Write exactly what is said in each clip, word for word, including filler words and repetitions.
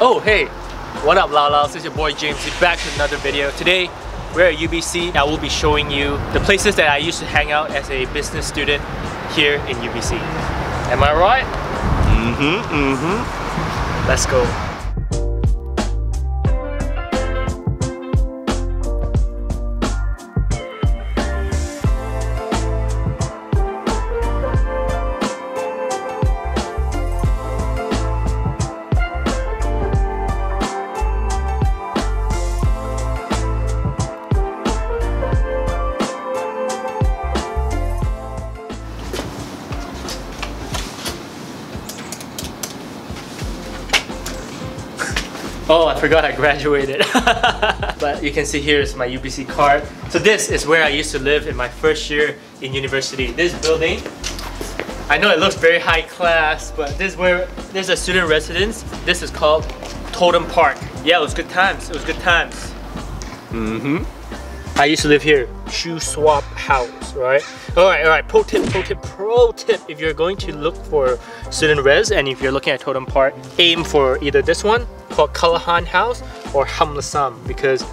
Oh hey, what up Lao Laos, it's your boy James, back with another video. Today we're at U B C and I will be showing you the places that I used to hang out as a business student here in U B C. Am I right? Mm-hmm, mm-hmm. Let's go. Oh, I forgot I graduated. But you can see here is my U B C card. So this is where I used to live in my first year in university. This building, I know it looks very high class, but this is where there's a student residence. This is called Totem Park. Yeah, it was good times. It was good times. Mm-hmm. I used to live here. Shoe swap house, right? All right, all right. Pro tip, pro tip, pro tip. If you're going to look for student res, and if you're looking at Totem Park, aim for either this one called Callahan House or Hamlasam, because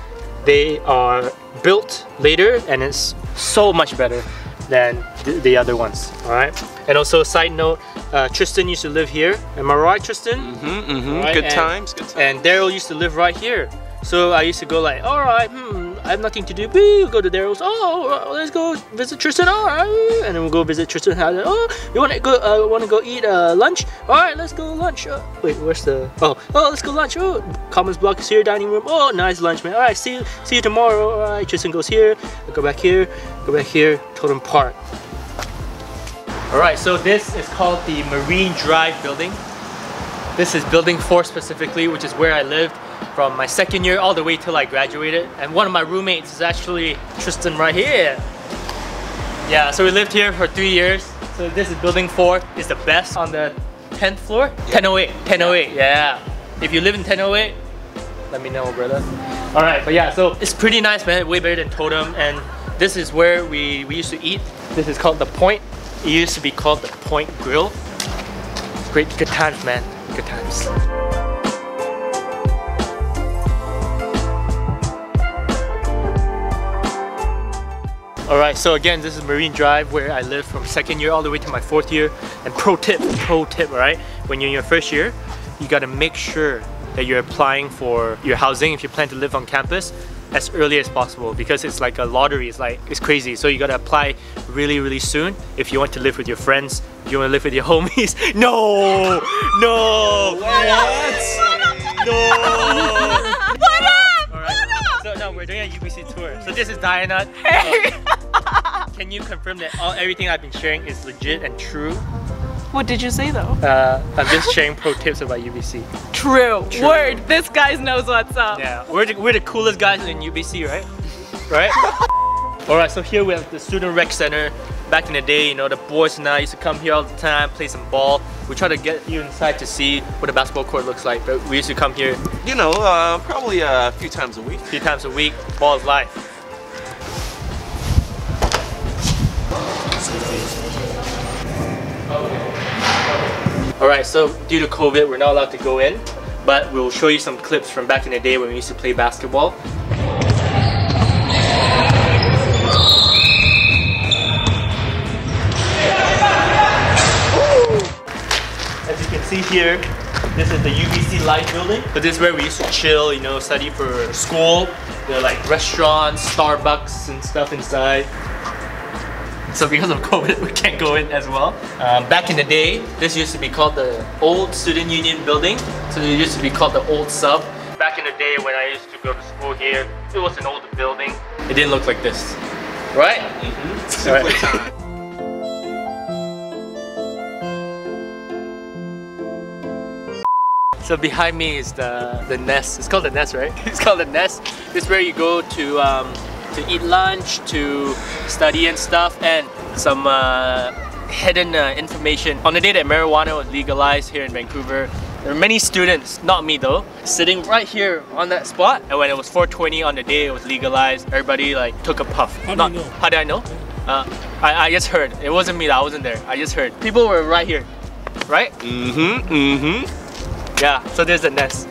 they are built later and it's so much better than th the other ones. All right. And also, side note, uh, Tristan used to live here. Am I right, Tristan? Mm-hmm. Mm-hmm. Right? Good and, times. Good times. And Daryl used to live right here. So I used to go like, all right, hmm, I have nothing to do. We'll go to Daryl's. Oh, let's go visit Tristan. All right, and then we'll go visit Tristan. Oh, you want to go? Uh, want to go eat uh, lunch? All right, let's go lunch. Uh, wait, where's the? Oh, oh, let's go lunch. Oh, Commons Block is here, dining room. Oh, nice lunch, man. All right, see you, see you tomorrow. All right, Tristan goes here. I go back here. Go back here. Totem Park. All right, so this is called the Marine Drive Building. This is building four specifically, which is where I lived from my second year all the way till I graduated. And one of my roommates is actually Tristan right here. Yeah, so we lived here for three years. So this is building four. It's the best on the tenth floor. ten oh eight, ten oh eight, yeah. If you live in ten oh eight, let me know, brother. All right, but yeah, so it's pretty nice, man. Way better than Totem. And this is where we, we used to eat. This is called The Point. It used to be called The Point Grill. Great, good times, man. Good times. Alright, so again, this is Marine Drive where I lived from second year all the way to my fourth year. And pro tip, pro tip, right? When you're in your first year, you gotta make sure that you're applying for your housing if you plan to live on campus as early as possible, because it's like a lottery, it's like, it's crazy. So you gotta apply really, really soon if you want to live with your friends, if you wanna live with your homies. No! No! What? What? No! What up? All right. So now we're doing a U B C tour. So this is Diana. Hey! So, can you confirm that all everything I've been sharing is legit and true? What did you say though? Uh, I'm just sharing pro tips about U B C. True. True. Word. This guy knows what's up. Yeah. We're the, we're the coolest guys in U B C, right? Right? Alright, so here we have the Student Rec Center. Back in the day, you know, the boys and I used to come here all the time, play some ball. We try to get you inside to see what a basketball court looks like, but we used to come here. You know, uh, probably a few times a week. A few times a week. Ball is life. Alright, so due to COVID, we're not allowed to go in, but we'll show you some clips from back in the day when we used to play basketball. As you can see here, this is the U B C Life Building. So this is where we used to chill, you know, study for school. There are like restaurants, Starbucks and stuff inside. So because of COVID, we can't go in as well. Um, back in the day, this used to be called the Old Student Union Building. So it used to be called the Old Sub. Back in the day when I used to go to school here, it was an older building. It didn't look like this, right? Mm-hmm. Simply time. So behind me is the, the Nest. It's called the Nest, right? It's called the Nest. This is where you go to um, to eat lunch, to study and stuff, and some uh, hidden uh, information. On the day that marijuana was legalized here in Vancouver, there were many students, not me though, sitting right here on that spot. And when it was four twenty on the day it was legalized, everybody like took a puff. How not, do you know? How did I know? Uh, I, I just heard. It wasn't me, I wasn't there. I just heard. People were right here, right? Mm-hmm, mm-hmm. Yeah, so there's the Nest.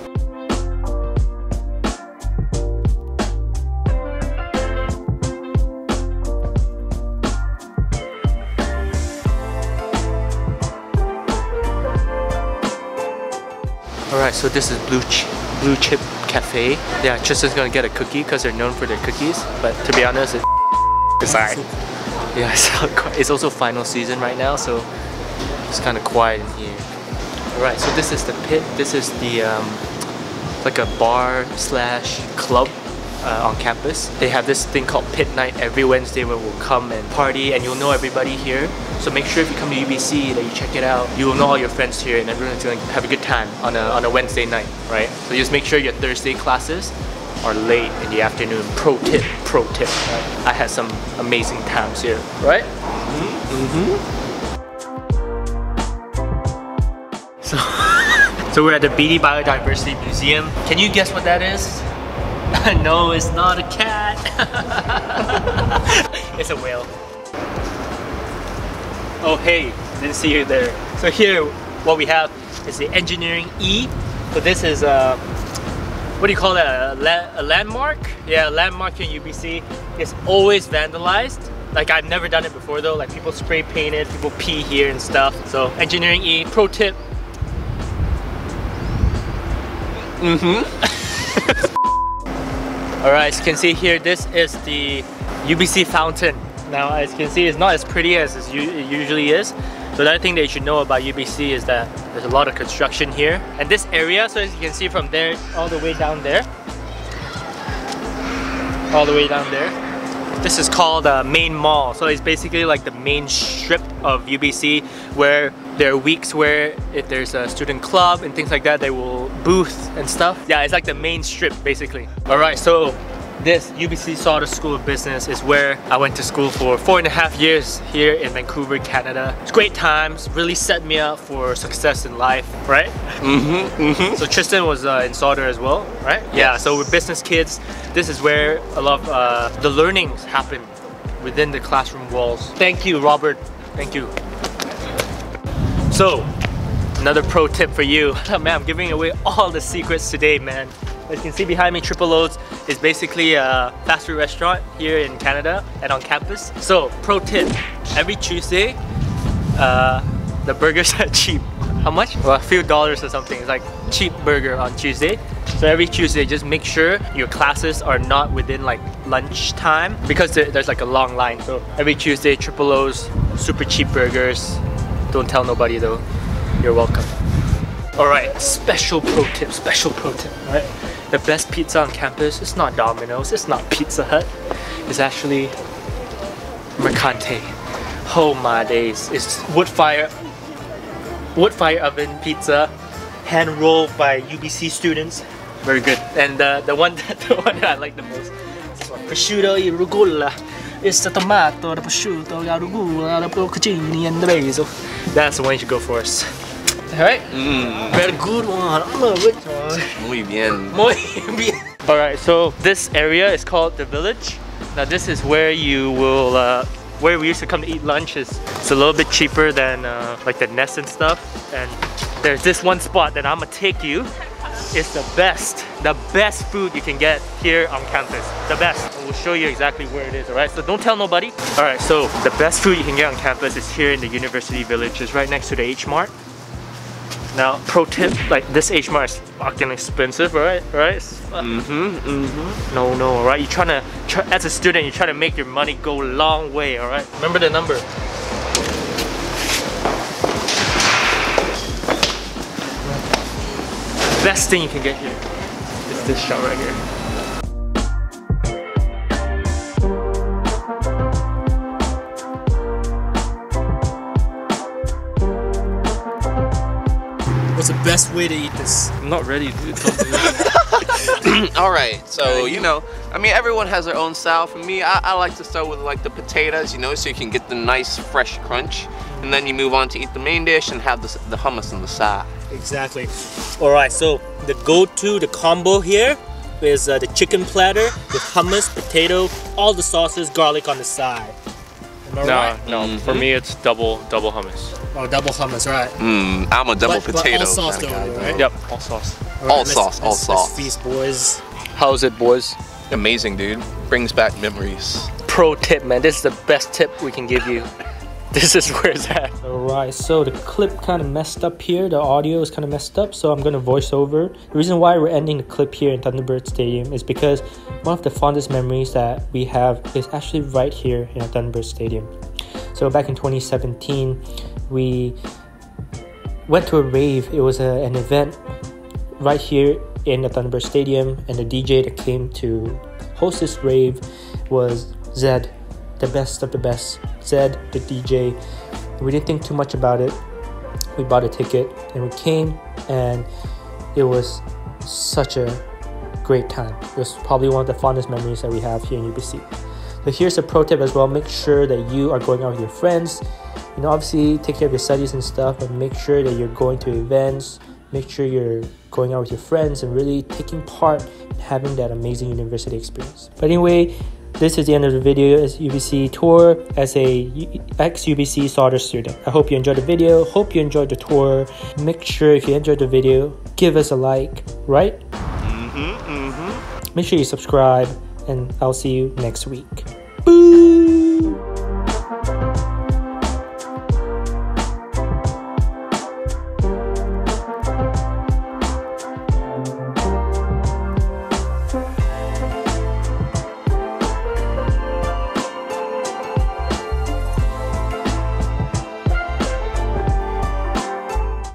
Alright, so this is Blue Chip, Blue Chip Cafe. Yeah, Tristan's gonna get a cookie because they're known for their cookies. But to be honest, it's design. Yeah, so it's also final season right now, so it's kind of quiet in here. Alright, so this is the pit. This is the um, like a bar slash club uh, on campus. They have this thing called Pit Night every Wednesday where we'll come and party, and you'll know everybody here. So make sure if you come to U B C that you check it out. You will know all your friends here and everyone's going to have a good time on a, on a Wednesday night, right? So just make sure your Thursday classes are late in the afternoon. Pro tip, pro tip. Right? I had some amazing times here, right? Mm-hmm. Mm-hmm. So, so we're at the Beatty Biodiversity Museum. Can you guess what that is? No, it's not a cat. It's a whale. Oh hey, didn't see you there. So here, what we have is the Engineering E. So this is a, what do you call that, a, la a landmark? Yeah, a landmark in U B C. It's always vandalized. Like, I've never done it before though. Like, people spray paint it, people pee here and stuff. So Engineering E, pro tip. Mm-hmm. Alright, as you can see here, this is the U B C fountain. Now, as you can see, it's not as pretty as it usually is. So the other thing that you should know about U B C is that there's a lot of construction here. And this area, so as you can see from there, all the way down there. All the way down there. This is called the uh, main mall. So it's basically like the main strip of U B C where there are weeks where if there's a student club and things like that, they will booth and stuff. Yeah, it's like the main strip basically. Alright, so this U B C Sauder School of Business is where I went to school for four and a half years here in Vancouver, Canada. It's great times, really set me up for success in life, right? Mm-hmm, mm-hmm. So Tristan was uh, in Sauder as well, right? Yes. Yeah, so we're business kids. This is where a lot of uh, the learnings happen within the classroom walls. Thank you, Robert. Thank you. So, another pro tip for you. Man, I'm giving away all the secrets today, man. As you can see behind me, Triple O's is basically a fast food restaurant here in Canada and on campus. So, pro tip, every Tuesday, uh, the burgers are cheap. How much? Well, a few dollars or something. It's like cheap burger on Tuesday. So every Tuesday, just make sure your classes are not within like lunchtime because there's like a long line. So every Tuesday, Triple O's, super cheap burgers. Don't tell nobody though. You're welcome. Alright, special pro tip, special pro tip. Alright, the best pizza on campus, it's not Domino's, it's not Pizza Hut. It's actually Mercante. Oh my days. It's wood fire, wood fire oven pizza, hand rolled by U B C students. Very good. And uh, the one that, the one that I like the most is this one. Prosciutto e rucola. It's the tomato, the prosciutto, the rucola, the porcini, and the basil. That's the one you should go for us. Alright? Mm. Very good one. Oh, good one. Muy bien. Muy bien. Alright, so this area is called the village. Now this is where you will, uh, where we used to come to eat lunches. It's a little bit cheaper than uh, like the Nest and stuff. And there's this one spot that I'm gonna take you. It's the best, the best food you can get here on campus. The best. We'll show you exactly where it is, alright? So don't tell nobody. Alright, so the best food you can get on campus is here in the University Village. It's right next to the H Mart. Now, pro tip, like this H Mart is fucking expensive, right? Right? Mm-hmm, mm-hmm. No, no, alright? You're trying to, try, as a student, you're trying to make your money go a long way, alright? Remember the number. Best thing you can get here is this shop right here. What's the best way to eat this? I'm not ready, dude. Alright, so you know, I mean, everyone has their own style. For me, I, I like to start with like the potatoes, you know, so you can get the nice fresh crunch. And then you move on to eat the main dish and have the, the hummus on the side. Exactly. Alright, so the go-to, the combo here is uh, the chicken platter with hummus, potato, all the sauces, garlic on the side. No, right? No. Mm-hmm. For me, it's double, double hummus. Oh, double hummus, right? Mm, I'm a double but, potato. But all sauce, though, guy, right? Yep, all sauce. All, right, all let's, sauce, let's, all let's sauce. Feast, boys. How's it, boys? Amazing, dude. Brings back memories. Pro tip, man. This is the best tip we can give you. this is where it's at. Alright, so the clip kind of messed up here. The audio is kind of messed up, so I'm going to voice over. The reason why we're ending the clip here in Thunderbird Stadium is because one of the fondest memories that we have is actually right here in Thunderbird Stadium. So back in twenty seventeen, we went to a rave. It was a, an event right here in the Thunderbird Stadium, and the D J that came to host this rave was Zed, the best of the best. Zed, the D J. We didn't think too much about it. We bought a ticket and we came, and it was such a great time. It was probably one of the fondest memories that we have here in U B C. So here's a pro tip as well. Make sure that you are going out with your friends. You know, obviously take care of your studies and stuff, but make sure that you're going to events. Make sure you're going out with your friends and really taking part in having that amazing university experience. But anyway, this is the end of the video as U B C tour as a ex-U B C Sauder student. I hope you enjoyed the video. Hope you enjoyed the tour. Make sure if you enjoyed the video, give us a like, right? Mm-hmm, mm-hmm. Make sure you subscribe, and I'll see you next week.